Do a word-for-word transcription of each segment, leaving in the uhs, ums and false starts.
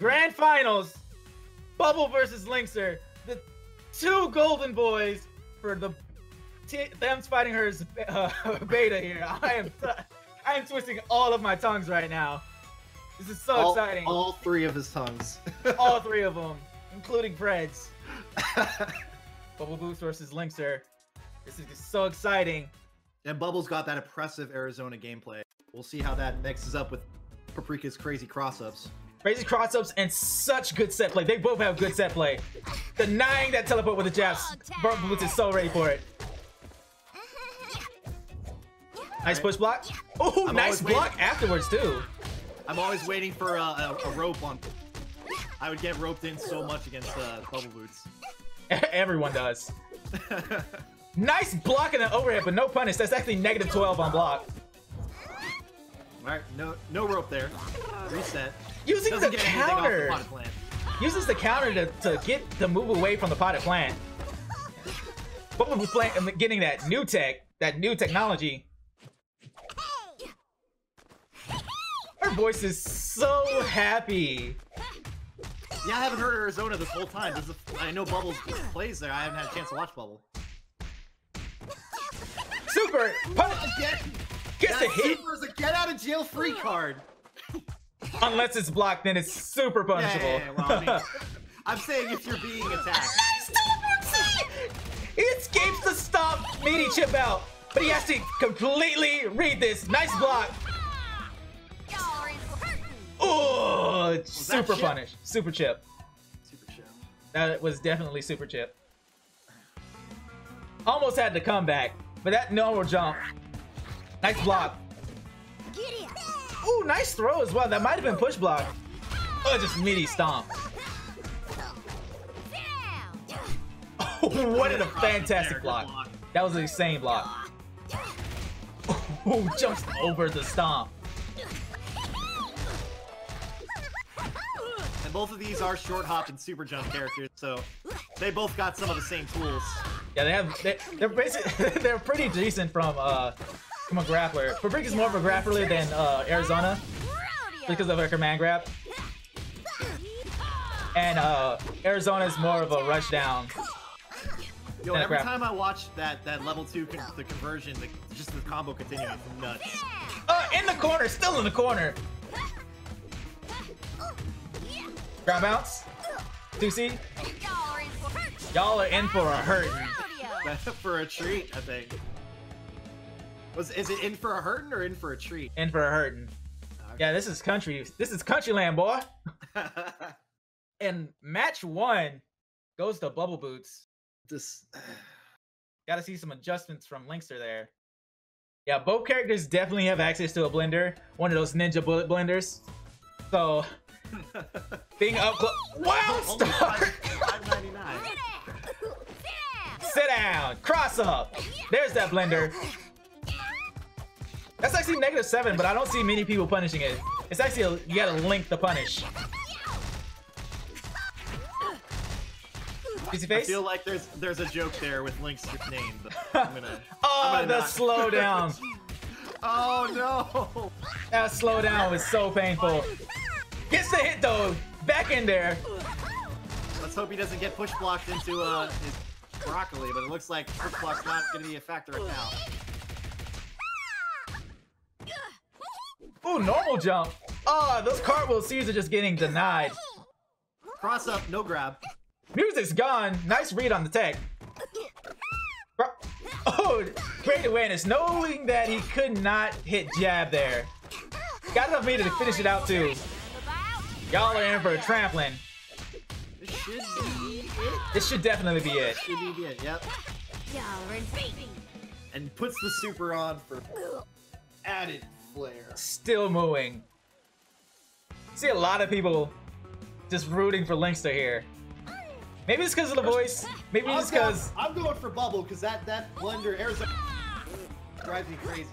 Grand Finals, Bubble versus Linkster, the two golden boys for the t Them's Fightin' Herds uh, beta here. I am I am twisting all of my tongues right now. This is so all, exciting. All three of his tongues. All three of them, including Fred's. Bubble Boots versus Linkster. This is just so exciting. And Bubble's got that oppressive Arizona gameplay. We'll see how that mixes up with Paprika's crazy cross-ups. Crazy cross-ups and such good set play. They both have good set play. Denying that teleport with the jabs. Bubble Boots is so ready for it. Nice push block. Oh, nice block afterwards, too. I'm always waiting for a, a, a rope on. I would get roped in so much against uh, Bubble Boots. Everyone does. Nice block and an overhead, but no punish. That's actually negative twelve on block. All right, no, no rope there. Reset. Using Doesn't the counter. The plant. Uses the counter to, to get the move away from the potted plant. Bubble Boots plant, getting that new tech, that new technology. Her voice is so happy. Yeah, I haven't heard Arizona this whole time. This is a, I know Bubble plays there. I haven't had a chance to watch Bubble. Super! Punish again! Gets a hit! Super is a get out of jail free card! Unless it's blocked, then it's super punishable. Yeah, yeah, yeah. Well, I mean, I'm saying if you're being attacked. He escapes the stop meaty chip out, but he has to completely read this. Nice block! Oh, it's super punish. Super chip. Super chip. That was definitely super chip. Almost had to come back, but that normal jump. Nice block. Ooh, nice throw as well. That might have been push block. Oh, just meaty stomp. Oh, what a fantastic block. That was an insane block. Oh, jumps over the stomp. Both of these are short hop and super jump characters, so they both got some of the same tools. Yeah, they have. They, they're basically they're pretty decent from uh, from a grappler. Paprika's more of a grappler than uh, Arizona because of her command grab, and uh, Arizona's more of a rush down. Yo, every time I watch that that level two con the conversion, the, just the combo continuing is nuts. Uh, in the corner, still in the corner. Ground bounce, two C. Y'all are in for a hurtin'. For a treat, I think. Was is it in for a hurtin' or in for a treat? In for a hurtin'. Okay. Yeah, this is country. This is country land, boy. And match one goes to Bubble Boots. This gotta see some adjustments from Linkster there. Yeah, both characters definitely have access to a blender, one of those ninja bullet blenders. So. Being up close. Wild star! Sit down! Cross up! There's that blender. That's actually negative seven, but I don't see many people punishing it. It's actually, a, you gotta link the punish. Easy face? I feel like there's there's a joke there with Link's name, but I'm gonna. Oh, I'm gonna the slowdown! Oh no! That slowdown was so painful. Gets the hit though, back in there. Let's hope he doesn't get push blocked into uh, his broccoli, but it looks like push block's not gonna be a factor right now. Ooh, normal jump. Oh, those cartwheel C's are just getting denied. Cross up, no grab. Music's gone. Nice read on the tech. Oh, great awareness, knowing that he could not hit jab there. Got enough meter to finish it out too. Y'all are in for a trampling. This should be it. This should definitely be it. Should be it, yep. Y'all are in baby. And puts the super on for added flair. Still mooing. See a lot of people just rooting for Linkster here. Maybe it's because of the voice. Maybe it's because I'm going for Bubble because that that blender Arizona drives me crazy.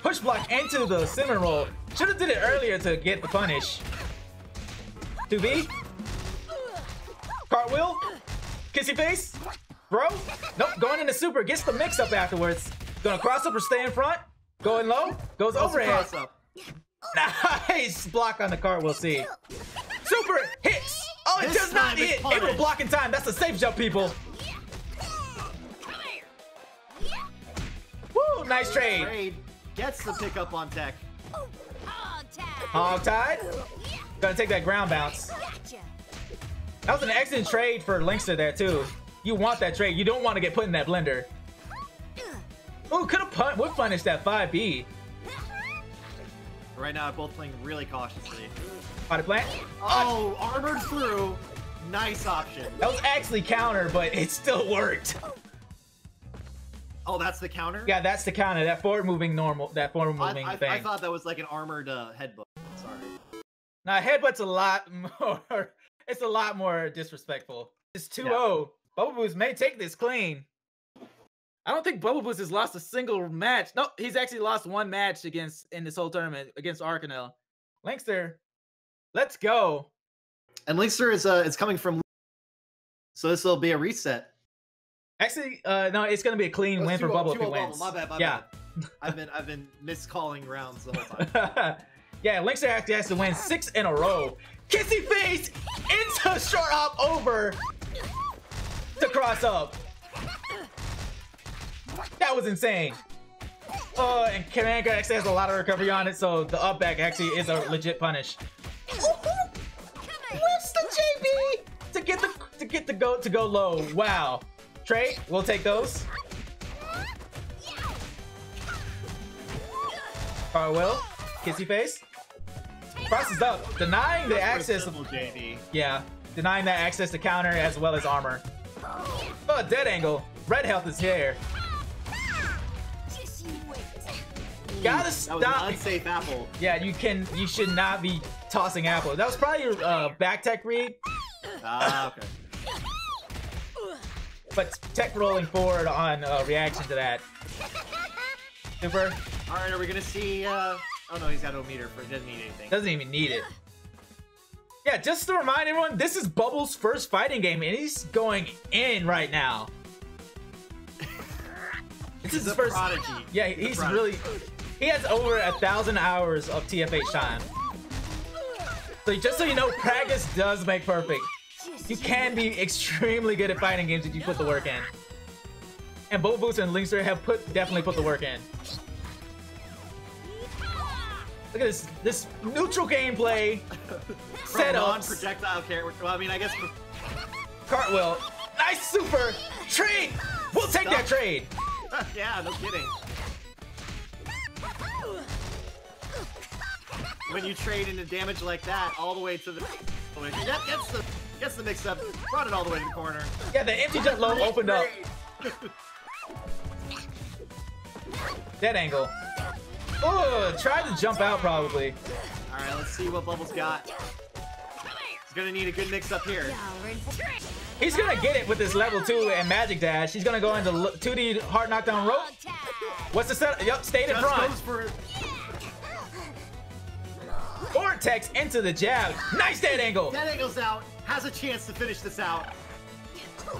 Push block into the cinnamon roll. Should have did it earlier to get the punish. two B. Cartwheel. Kissy face. Bro. Nope. Going into super. Gets the mix up afterwards. Gonna cross up or stay in front. Going low. Goes overhead. Nice block on the cartwheel C. Super. super hits. Oh, it does not hit. It will block in time. That's a safe jump, people. Woo, nice trade. Trade gets the pickup on tech. Hog-tied. Gotta take that ground bounce. That was an excellent trade for Linkster there, too. You want that trade. You don't want to get put in that blender. Ooh, could have pun- would punish that five B. Right now, both playing really cautiously. Body plant. Oh, oh, armored through. Nice option. That was actually counter, but it still worked. Oh, that's the counter? Yeah, that's the counter. That forward moving normal, that forward moving I, I, thing. I thought that was like an armored uh, headbutt. Sorry. Nah, headbutt's a lot more. It's a lot more disrespectful. It's two oh. Yeah. Bubble Boots may take this clean. I don't think Bubble Boots has lost a single match. No, he's actually lost one match against in this whole tournament against Arcanel. Linkster, let's go. And Linkster is uh, it's coming from, so this will be a reset. Actually, uh, no, it's gonna be a clean oh, win for Bubble if he wins. My bad, my yeah. bad. I've been I've been miscalling rounds the whole time. Yeah, Linkster actually has to win six in a row. Kissy face into short hop over to cross up. That was insane. Oh, and Karanka actually has a lot of recovery on it, so the up back actually is a legit punish. Where's the J B to get the to get the go to go low? Wow. Trey, we'll take those. Farwell, kissy face. Crosses up, denying the access of J D. Yeah, denying that access to counter as well as armor. Oh, dead angle. Red health is here. Gotta stop. That was an unsafe apple. Yeah, you can. You should not be tossing apples. That was probably your uh, back tech read. Ah, uh, okay. But tech rolling forward on uh, reaction to that. Super. All right, are we gonna see? Uh... Oh no, he's got no meter for. Doesn't need anything. Doesn't even need it. Yeah, just to remind everyone, this is Bubble's first fighting game, and he's going in right now. This is his first. Prodigy. Yeah, he's really. He has over a thousand hours of T F H time. So just so you know, practice does make perfect. You can be extremely good at fighting games if you put the work in. And Bubble Boots and Linkster have put definitely put the work in. Look at this this neutral gameplay setup. Non-projectile character. Well, I mean, I guess. Cartwheel, nice super trade. We'll take Stop. that trade. Yeah, no kidding. When you trade into damage like that, all the way to the. Yep, gets the gets the mix up. Brought it all the way to the corner. Yeah, the empty jump low opened up. Dead angle. Oh, tried to jump out probably. All right, let's see what Bubble's got. He's gonna need a good mix up here. He's gonna get it with this level two and magic dash. He's gonna go into two D hard knockdown rope. What's the setup? Yup, stayed in front. For... Vortex into the jab. Nice dead angle. Dead angle's out. Has a chance to finish this out.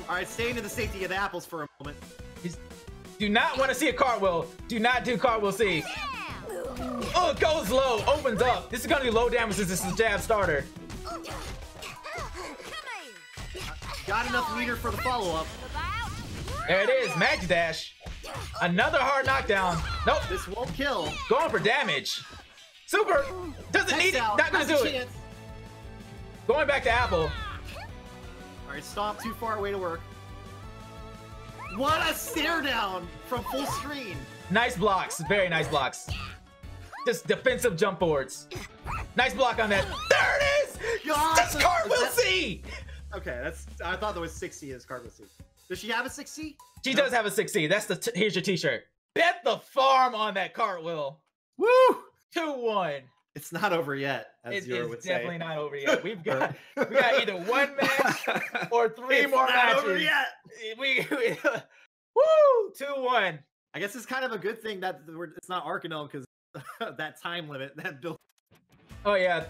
All right, staying to the safety of the apples for a moment. He's... Do not want to see a cartwheel. Do not do cartwheel C. Oh, it goes low, opens up. This is gonna be low damage since this is a jab starter. Got enough meter for the follow-up. There it is, magic dash. Another hard knockdown. Nope. This won't kill. Going for damage. Super doesn't Next need it. Out. Not gonna Has do it. Going back to Apple. All right, stomp too far away to work. What a stare down from full screen. Nice blocks, very nice blocks. Just defensive jump boards. Nice block on that. There it is. God, that's cartwheel C. Okay, that's. I thought that was six C as cartwheel C. Does she have a six C? She no. does have a six C. That's the. T here's your T-shirt. Bet the farm on that cartwheel. Woo! two one. It's not over yet. As it is would definitely say. not over yet. We've got we got either one match or three it's more not matches. Over yet. We, we woo! two one. I guess it's kind of a good thing that we're, it's not Arcanel because that time limit that built. Oh yeah,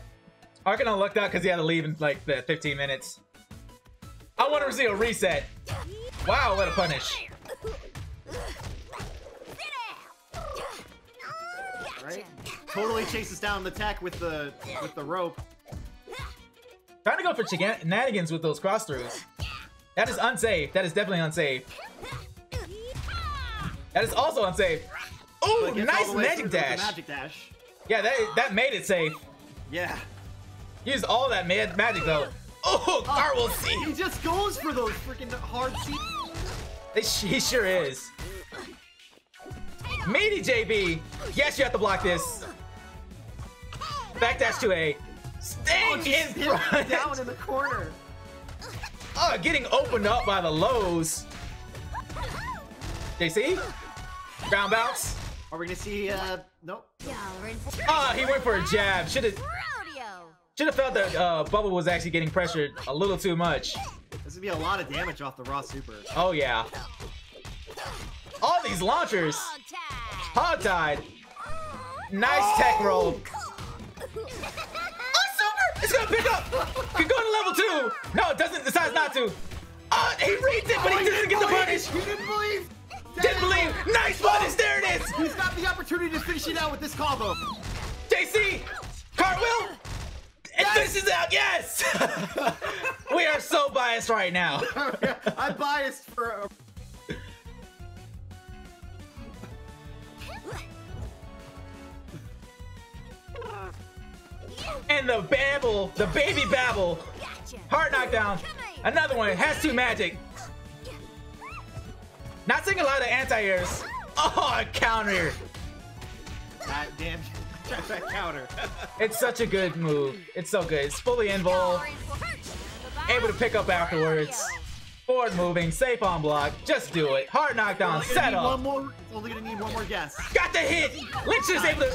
Arcanel lucked out because he had to leave in like the fifteen minutes. I want to see a reset. Wow, what a punish! Right, totally chases down the tech with the with the rope. Trying to go for shenanigans with those cross throughs. That is unsafe. That is definitely unsafe. That is also unsafe. Ooh, nice magic dash. magic dash. Yeah, that that made it safe. Yeah. Used all that mad magic though. Oh, Carl C. He just goes for those freaking hard seats. He sure is. Meaty J B. Yes, you have to block this. Backdash to a Sting oh, in front. Down in the corner. Oh, getting opened up by the lows. J C? Ground bounce. Are we gonna see? Uh, nope. Ah, oh, he went for a jab. Should have. Should have felt that uh, Bubble was actually getting pressured a little too much. This would be a lot of damage off the raw super. Oh yeah. All these launchers. Hog tied. Nice oh. tech roll. It's gonna pick up! Can go to level two! No, it doesn't, decides not to! Uh, he reads it, but he oh, doesn't get the punish! He didn't believe! Didn't believe! Nice punish! There it is! He's got the opportunity to finish it out with this combo! J C! Cartwheel! It finishes out! Yes! We are so biased right now. I'm biased for... A... And the babble, the baby babble. Hard knockdown. Another one. Has two magic. Not seeing a lot of anti-airs. Oh, a counter. God damn. That counter. It's such a good move. It's so good. It's fully involved. Able to pick up afterwards. Forward moving. Safe on block. Just do it. Hard knockdown. Set up. It's only going to need one more guess. Got the hit. Linkster's able to...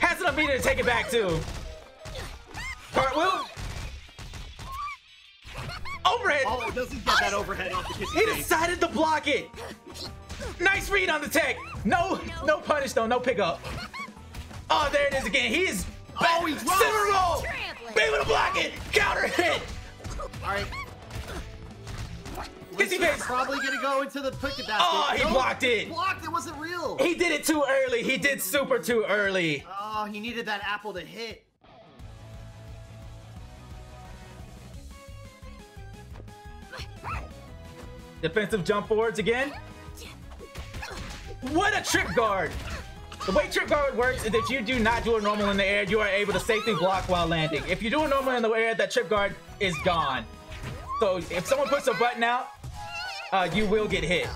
Has enough meter to take it back, too. Cartwheel. Overhead. Oh, doesn't get that overhead off the kissing He face. Decided to block it. Nice read on the tech. No, no punish, though. No pickup. Oh, there it is again. He is back. Oh, he's roll. Be able to block it. Counter hit. All right. Kissing face. Probably going to go into the picket basket. Oh, he no, blocked it. Blocked. It wasn't real. He did it too early. He did super too early. Oh, he needed that apple to hit. Defensive jump forwards again. What a trip guard! The way trip guard works is that you do not do a normal in the air, you are able to safely block while landing. If you do a normal in the air, that trip guard is gone. So if someone puts a button out, uh, you will get hit.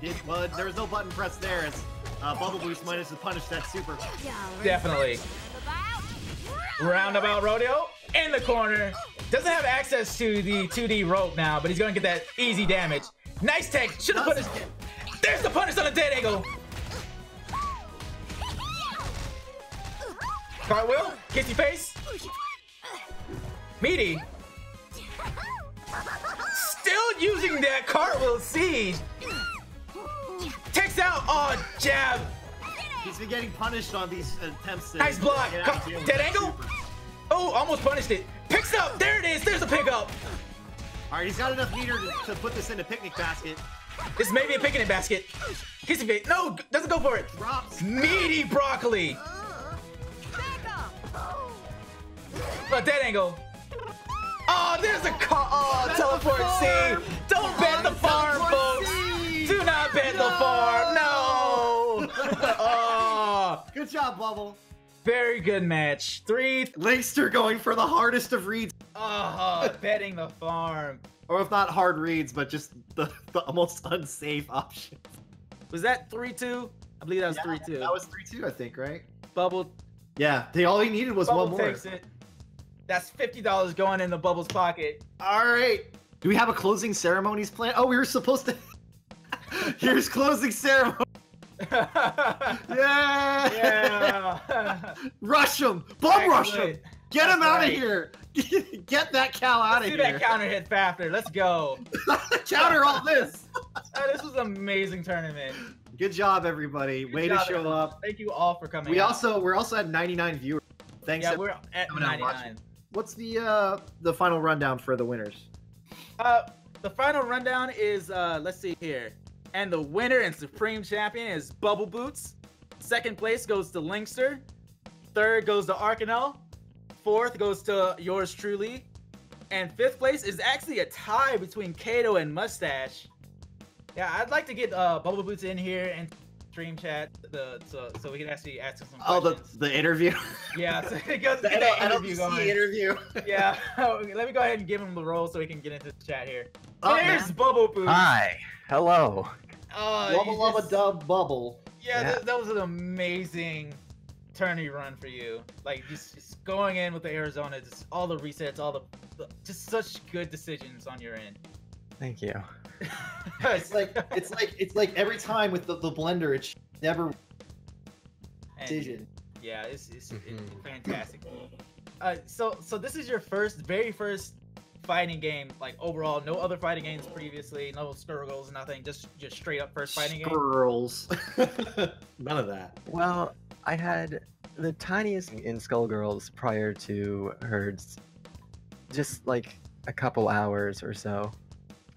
You did, well, there was no button pressed there. It's, uh, Bubble Boost minus to punish that super. Definitely. Roundabout rodeo in the corner. Doesn't have access to the two D rope now, but he's gonna get that easy damage. Nice tech, should've put his... There's the punish on the dead angle! Cartwheel, kissy face. Meaty. Still using that cartwheel siege. Takes out, oh, jab. He's been getting punished on these attempts to... Nice block, dead angle? Oh, almost punished it. Picks up! There it is! There's a pickup! Alright, he's got enough meter to, to put this in a picnic basket. This may be a picnic basket. Kissy face. No! Doesn't go for it! Drops. Meaty broccoli! A dead angle. Oh, there's a car! Oh, teleport C! Don't bet the farm, folks! Do not bet the farm! No! Oh. Good job, Bubble. Very good match. Three. Linkster going for the hardest of reads. Oh, betting the farm. Or if not hard reads, but just the, the almost unsafe option. Was that three two? I believe that was three two. Yeah, that was three two, I think, right? Bubble. Yeah, they, all he needed was Bubble one more. Takes it. That's fifty dollars going in the Bubble's pocket. All right. Do we have a closing ceremonies plan? Oh, we were supposed to. Here's closing ceremony. Yeah! Yeah. Rush him! Bum rush him! Get That's him out right. of here! Get that cow out Let's of do here! Do that counter hit faster. Let's go! Counter all this! Oh, this was an amazing tournament. Good job, everybody. Good Way job, to show everyone. up. Thank you all for coming. We out. also we're also at ninety-nine viewers. Thanks. Yeah, we're at ninety-nine. What's the uh the final rundown for the winners? Uh, the final rundown is uh let's see here. And the winner and supreme champion is Bubble Boots. Second place goes to Linkster. Third goes to Arcanel. Fourth goes to yours truly. And fifth place is actually a tie between Kato and Mustache. Yeah, I'd like to get uh, Bubble Boots in here and stream chat the so so we can actually ask him some questions. Oh, the the interview. Yeah, so it goes. I don't, I don't see the interview. Yeah, let me go ahead and give him the role so we can get into the chat here. Oh, there's man. Bubble Boots. Hi, hello. Uh, Wubba Wubba just... Dub Bubble. Yeah, yeah. That, that was an amazing tourney run for you. Like just, just going in with the Arizona, just all the resets, all the, the just such good decisions on your end. Thank you. it's like it's like it's like every time with the, the blender, it's never decision. And yeah, it's it's, mm-hmm. it's fantastic. Uh, so so this is your first, very first fighting game, like overall, no other fighting games previously, no Skullgirls, nothing, just just straight up first fighting Skullgirls. game. None of that. Well, I had the tiniest in Skullgirls prior to Herds, just like a couple hours or so.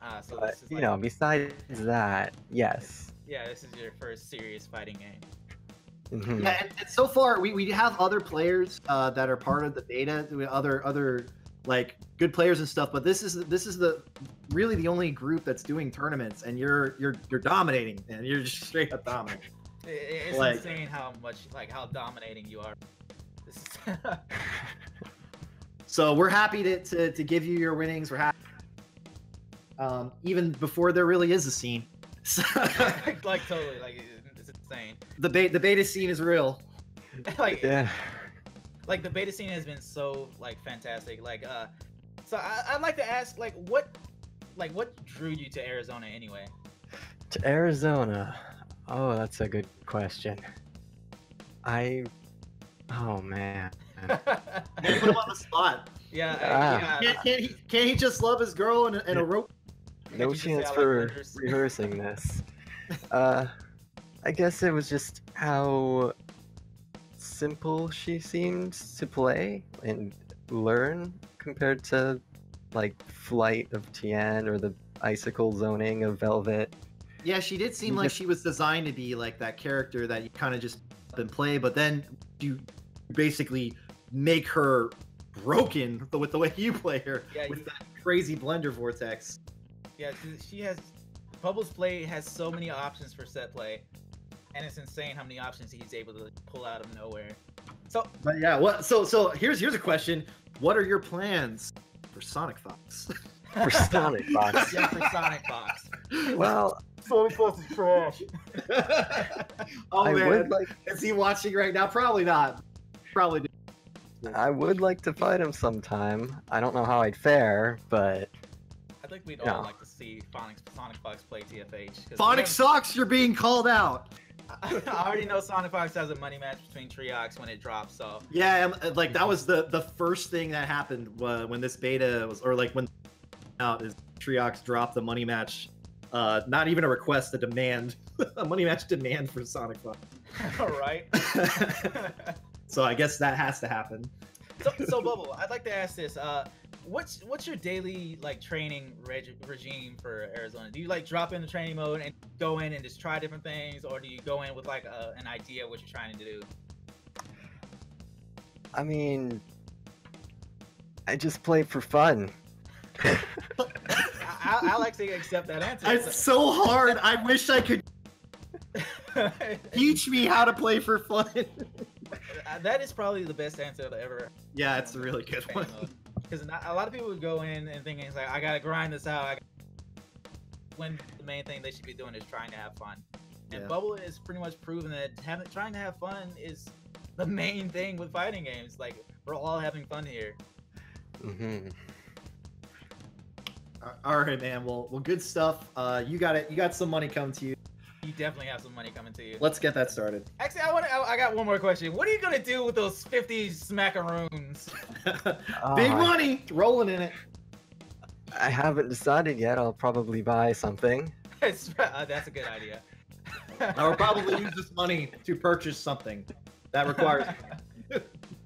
Ah, so but, this is like, you know, besides that, yes. Yeah, this is your first serious fighting game. Mm-hmm. Yeah, and, and so far, we, we have other players uh, that are part of the beta, other other like good players and stuff. But this is this is the really the only group that's doing tournaments, and you're you're you're dominating, and you're just straight up dominating. It, it's like, insane how much like how dominating you are. This is so we're happy to, to to give you your winnings. We're happy. Um, even before there really is a scene. So, like, like totally, like it's insane. The beta, the beta scene is real. like, yeah. like the beta scene has been so like fantastic. Like, uh, so I, I'd like to ask, like, what, like, what drew you to Arizona anyway? To Arizona? Oh, that's a good question. I, oh man. They put him on the spot. Yeah. Ah. yeah. Can't, can't, he, can't he just love his girl and a, a rope? No chance for like rehearsing this. uh, I guess it was just how simple she seemed to play and learn compared to like Flight of Tian or the icicle zoning of Velvet. Yeah, she did seem like she was designed to be like that character that you kind of just up and play, but then you basically make her broken with the way you play her yeah, with you... that crazy blender vortex. Yeah, she has... Bubble's play has so many options for set play, and it's insane how many options he's able to pull out of nowhere. So, but yeah, what? So, so here's here's a question: what are your plans for Sonic Fox? For Sonic Fox? Yeah, for Sonic Fox. Well, Sonic Fox is trash. Oh I man, would like... is he watching right now? Probably not. Probably. Do. I would like to fight him sometime. I don't know how I'd fare, but... I think we'd no. all like to see Phonics, Sonic Fox play T F H. Sonic Fox, you're being called out! I, I already know Sonic Fox has a money match between Triox when it drops, so... Yeah, and, like, that was the, the first thing that happened uh, when this beta was... Or, like, when out is Triox dropped the money match. Uh, not even a request, a demand. A money match demand for Sonic Fox. All right. So I guess that has to happen. So, so Bubble, I'd like to ask this: uh, what's what's your daily like training reg regime for Arizona? Do you like drop into training mode and go in and just try different things, or do you go in with like a, an idea of what you're trying to do? I mean, I just play for fun. I, I'll actually accept that answer. It's so hard. I wish I could teach me how to play for fun. That is probably the best answer I've ever. Yeah, it's a really good one. Because a lot of people would go in and thinking it's like, I gotta grind this out. I gotta... When the main thing they should be doing is trying to have fun. And yeah. Bubble is pretty much proven that having trying to have fun is the main thing with fighting games. Like we're all having fun here. Mm-hmm. All right, man. Well, well, good stuff. Uh, you got it. You got some money coming to you. You definitely have some money coming to you. Let's get that started. Actually, I want to, I got one more question. What are you going to do with those fifty smackaroons? uh, Big money rolling in it. I haven't decided yet. I'll probably buy something. uh, that's a good idea. I will probably use this money to purchase something that requires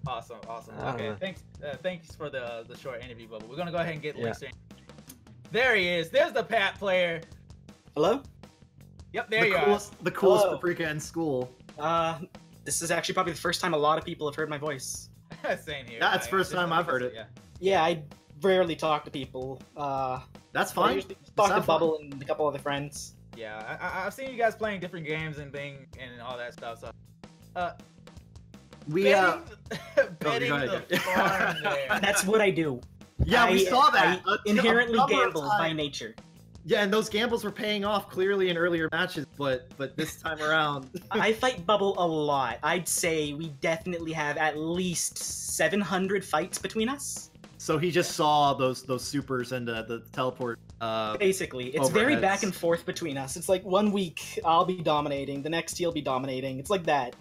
Awesome, awesome. Okay, uh, thanks uh, thanks for the the short interview, Bubble. We're going to go ahead and get yeah. Linkster. There he is. There's the Pat player. Hello? Yep, there the you coolest, are. The coolest Hello. Paprika in school. Uh, this is actually probably the first time a lot of people have heard my voice. Same here. That's the like, first time I've heard it. Yeah. yeah, I rarely talk to people. Uh, That's fine. I usually talk to Bubble and a couple other friends. Yeah, I, I've seen you guys playing different games and being and all that stuff. So, uh, we betting, uh, betting oh, the again. farm there. That's what I do. Yeah, I, we saw that. I inherently gamble by nature. Yeah, and those gambles were paying off clearly in earlier matches, but but this time around, I fight Bubble a lot. I'd say we definitely have at least seven hundred fights between us. So he just saw those those supers and uh, the teleport. Uh, Basically, it's overheads. Very back and forth between us. It's like one week I'll be dominating, the next he'll be dominating. It's like that.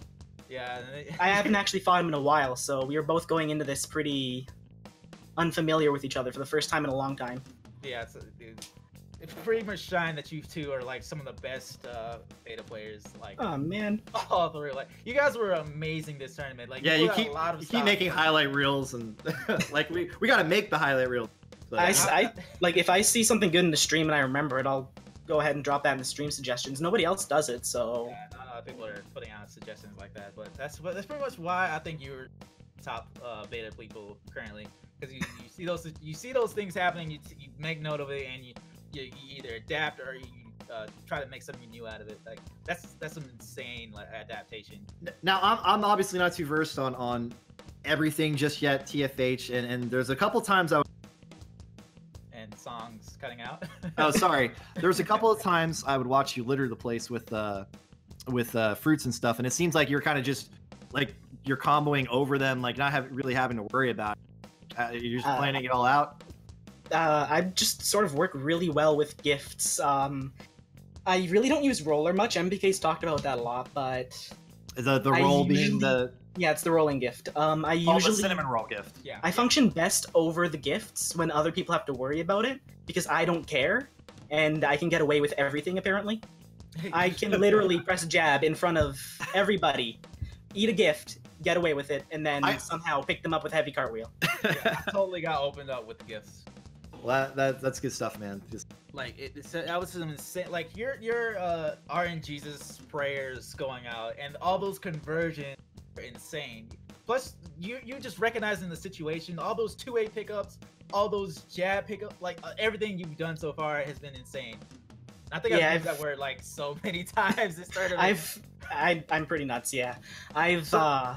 Yeah. I haven't actually fought him in a while, so we are both going into this pretty unfamiliar with each other for the first time in a long time. Yeah, it's, it's, it's pretty much shine that you two are like some of the best uh, beta players. Like, oh man, all the real life. You guys were amazing this tournament. Like, yeah, you, you keep a lot of you keep making highlight reels and like we we gotta make the highlight reels. But I, I, like, if I see something good in the stream and I remember it, I'll go ahead and drop that in the stream suggestions. Nobody else does it, so... Yeah, not a lot of people are putting out suggestions like that, but that's that's pretty much why I think you're top uh, beta people currently. Because you, you see those you see those things happening, you, you make note of it, and you, you, you either adapt or you uh, try to make something new out of it. Like, that's that's some insane like, adaptation. Now, I'm, I'm obviously not too versed on, on everything just yet, T F H, and, and there's a couple times I was... Songs cutting out. Oh, sorry. There was a couple of times I would watch you litter the place with uh, with uh, fruits and stuff, and it seems like you're kind of just like you're comboing over them, like not have, really having to worry about it. Uh, you're just uh, planning it all out. Uh, I just sort of work really well with gifts. Um, I really don't use roller much. M B K's talked about that a lot, but the the roll I being usually, the yeah, it's the rolling gift. Um, I usually oh, the cinnamon roll gift. Yeah, I function best over the gifts when other people have to worry about it because I don't care, and I can get away with everything. Apparently, I can literally press a jab in front of everybody, eat a gift, get away with it, and then I... somehow pick them up with heavy cartwheel. Yeah, I totally got opened up with the gifts. Well, that, that that's good stuff, man. Just... Like it, it's, that was some insane. Like your your uh, R N G's prayers going out, and all those conversions are insane. Plus, you you just recognizing the situation, all those two A pickups, all those jab pickups, like uh, everything you've done so far has been insane. I think yeah, I've used that word like so many times. This tournament. I've I, I'm pretty nuts. Yeah, I've uh,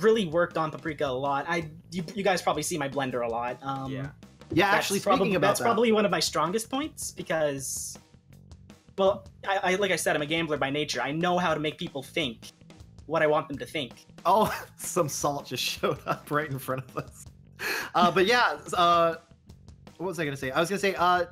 really worked on Paprika a lot. I you, you guys probably see my blender a lot. Um, yeah. Yeah, that's actually, speaking probably, about that's that. probably one of my strongest points because, well, I, I like I said, I'm a gambler by nature. I know how to make people think what I want them to think. Oh, some salt just showed up right in front of us. Uh, but yeah, uh, what was I going to say? I was going to say, uh,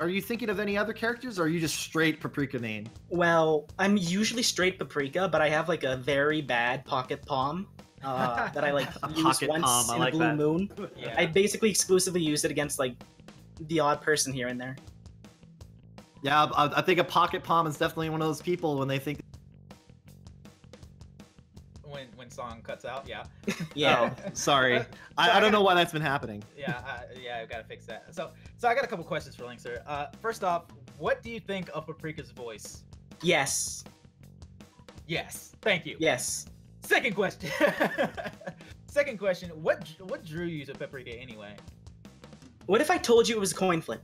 are you thinking of any other characters or are you just straight Paprika main? Well, I'm usually straight Paprika, but I have like a very bad pocket palm. Uh, that I like use Pocket once palm. in I like a blue that. moon. Yeah. I basically exclusively use it against like the odd person here and there. Yeah, I, I think a pocket palm is definitely one of those people when they think. When when song cuts out, yeah. Yeah. Oh, sorry, I, I don't know why that's been happening. Yeah, uh, yeah, I've got to fix that. So so I got a couple questions for Linkster. Uh, first off, what do you think of Paprika's voice? Yes. Yes. Thank you. Yes. Second question. Second question. What what drew you to Paprika anyway? What if I told you it was a coin flip?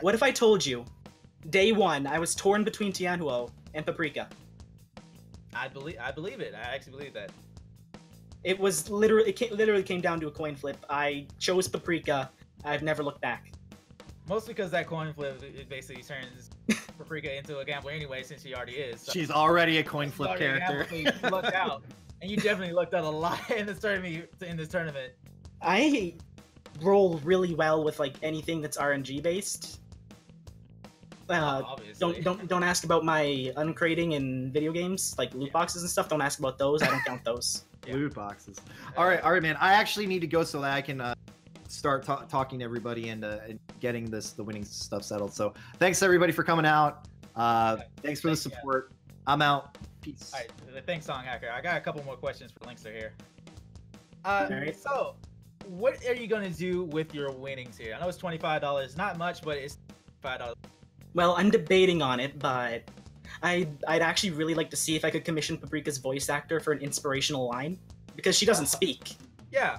What if I told you, day one, I was torn between Tianhuo and Paprika? I believe I believe it. I actually believe that. It was literally it came, literally came down to a coin flip. I chose Paprika. I've never looked back. Mostly because that coin flip it basically turns Paprika into a gambler anyway, since she already is. So. She's already a coin flip She's character. A you lucked out. And you definitely lucked out a lot in this tournament. In this tournament, I roll really well with like anything that's R N G based. Uh, oh, don't don't don't ask about my uncrating in video games, like loot yeah. boxes and stuff. Don't ask about those. I don't count those. Yeah. Loot boxes. All right, all right, man. I actually need to go so that I can uh, start ta talking to everybody and, uh, and getting this the winning stuff settled. So thanks everybody for coming out. Uh, yeah. Thanks for the support. Yeah. I'm out. Peace. All right, thanks, Song Hacker. I got a couple more questions for Linkster here. Uh, right. So, what are you going to do with your winnings here? I know it's twenty-five dollars, not much, but it's five dollars. Well, I'm debating on it, but I, I'd actually really like to see if I could commission Paprika's voice actor for an inspirational line, because she doesn't speak. Yeah,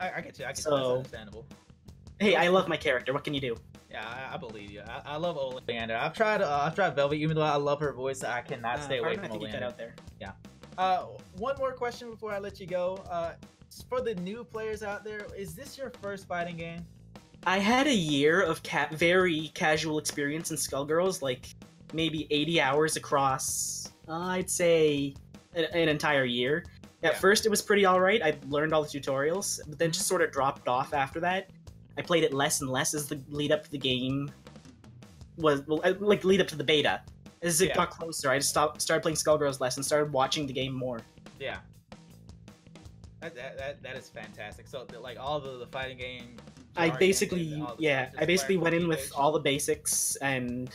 I, I get you. I get so, you. That's understandable. Hey, I love my character. What can you do? Yeah, I, I believe you. I, I love Oleander. I've tried. Uh, I've tried Velvet. Even though I love her voice, I cannot uh, stay away from Oleander. Get that out there. Yeah. Uh, one more question before I let you go. Uh, for the new players out there, is this your first fighting game? I had a year of ca very casual experience in Skullgirls, like maybe eighty hours across. Uh, I'd say an, an entire year. At yeah. first, it was pretty all right. I learned all the tutorials, but then just sort of dropped off after that. I played it less and less as the lead up to the game was, well, like lead up to the beta. As it yeah. got closer, I just stopped, started playing Skullgirls less and started watching the game more. Yeah, that that, that, that is fantastic. So like all the, the fighting game. I basically yeah, I basically went in with all the basics, and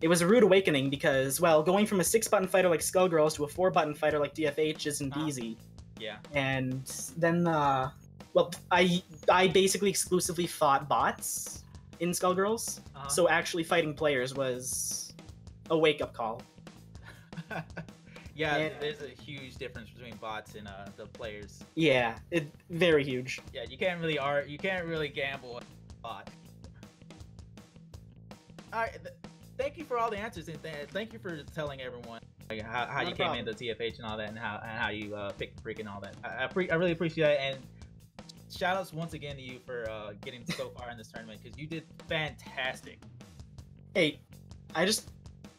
it was a rude awakening because well, going from a six-button fighter like Skullgirls to a four-button fighter like D F H isn't uh, easy. Yeah. And then uh, well, I I basically exclusively fought bots in Skullgirls, uh-huh. so actually fighting players was a wake-up call. yeah, and, there's a huge difference between bots and uh, the players. Yeah, it very huge. Yeah, you can't really art, you can't really gamble a bot. All right, th thank you for all the answers, and th thank you for telling everyone like, how, how you came into T F H and all that, and how and how you uh, picked Freak and all that. I I, pre I really appreciate that, and shout-outs once again to you for uh, getting so far in this tournament because you did fantastic. Hey, I just.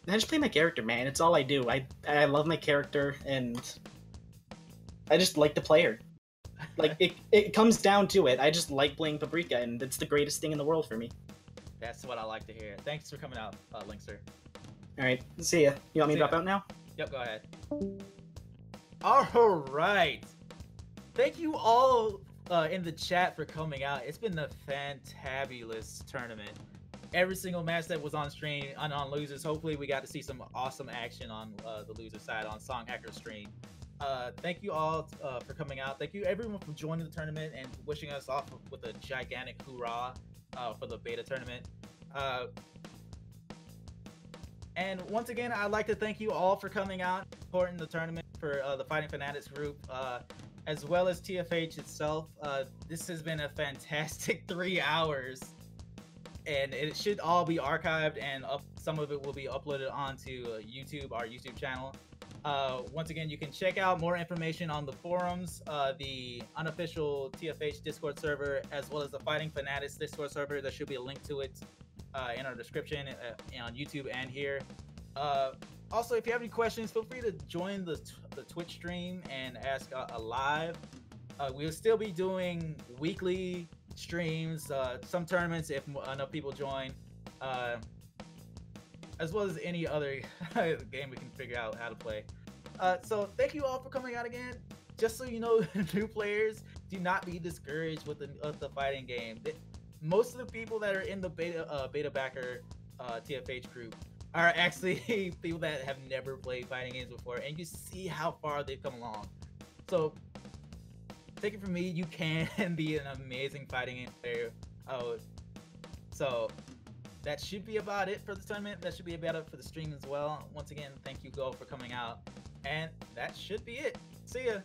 I just play my character, man. It's all I do. I I love my character, and I just like the player. Like, it, it comes down to it. I just like playing Paprika, and it's the greatest thing in the world for me. That's what I like to hear. Thanks for coming out, uh, Linkster. All right. See ya. You want me to drop out now? Yep, go ahead. All right. Thank you all uh, in the chat for coming out. It's been a fantabulous tournament. Every single match that was on stream on, on losers, hopefully we got to see some awesome action on uh, the loser side on Song Hacker's stream. Uh, thank you all uh, for coming out. Thank you everyone for joining the tournament and wishing us off with a gigantic hoorah uh, for the beta tournament. Uh, and once again, I'd like to thank you all for coming out, supporting the tournament for uh, the Fightin' Foenatics group, uh, as well as T F H itself. Uh, this has been a fantastic three hours. And it should all be archived, and up, some of it will be uploaded onto uh, YouTube, our YouTube channel. Uh, once again, you can check out more information on the forums, uh, the unofficial T F H Discord server, as well as the Fightin' Foenatics Discord server. There should be a link to it uh, in our description uh, on YouTube and here. Uh, also, if you have any questions, feel free to join the, the Twitch stream and ask uh, live. Uh, we'll still be doing weekly streams, uh, some tournaments if enough people join, uh, as well as any other game we can figure out how to play. Uh, so thank you all for coming out again. Just so you know, new players, do not be discouraged with the, with the fighting game. It, most of the people that are in the beta, uh, beta backer uh, T F H group are actually people that have never played fighting games before, and you see how far they've come along. So take it from me, you can be an amazing fighting game player. Oh, so that should be about it for the tournament. That should be about it for the stream as well. Once again, thank you all for coming out. And that should be it. See ya.